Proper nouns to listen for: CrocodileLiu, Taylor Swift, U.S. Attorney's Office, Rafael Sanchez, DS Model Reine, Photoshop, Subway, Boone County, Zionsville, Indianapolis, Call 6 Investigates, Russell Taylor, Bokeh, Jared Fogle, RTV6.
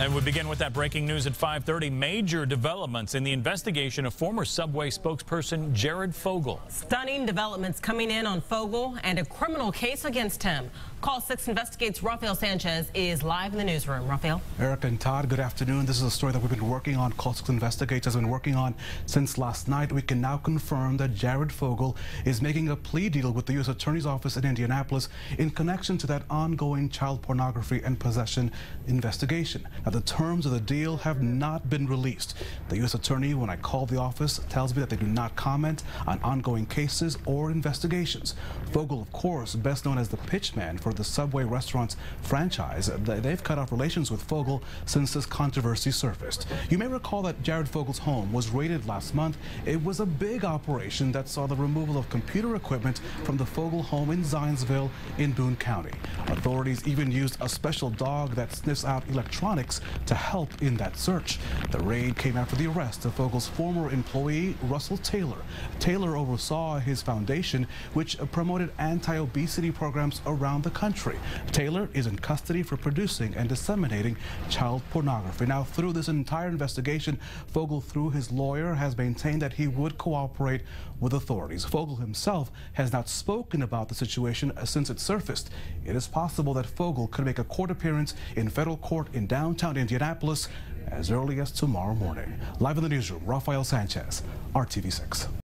And we begin with that breaking news at 5:30. Major developments in the investigation of former Subway spokesperson Jared Fogle. Stunning developments coming in on Fogle and a criminal case against him. Call 6 Investigates' Rafael Sanchez is live in the newsroom. Rafael. Erica and Todd, good afternoon. This is a story that we've been working on. Call 6 Investigates has been working on since last night. We can now confirm that Jared Fogle is making a plea deal with the U.S. Attorney's Office in Indianapolis in connection to that ongoing child pornography and possession investigation. Now, the terms of the deal have not been released. The U.S. Attorney, when I called the office, tells me that they do not comment on ongoing cases or investigations. Fogle, of course, best known as the pitchman for the Subway restaurant's franchise. They've cut off relations with Fogle since this controversy surfaced. You may recall that Jared Fogle's home was raided last month. It was a big operation that saw the removal of computer equipment from the Fogle home in Zionsville in Boone County. Authorities even used a special dog that sniffs out electronics to help in that search. The raid came after the arrest of Fogle's former employee, Russell Taylor. Taylor oversaw his foundation, which promoted anti-obesity programs around the country. Taylor is in custody for producing and disseminating child pornography. Now, through this entire investigation, Fogle, through his lawyer, has maintained that he would cooperate with authorities. Fogle himself has not spoken about the situation since it surfaced. It is possible that Fogle could make a court appearance in federal court in downtown Indianapolis as early as tomorrow morning. Live in the newsroom, Rafael Sanchez, RTV6.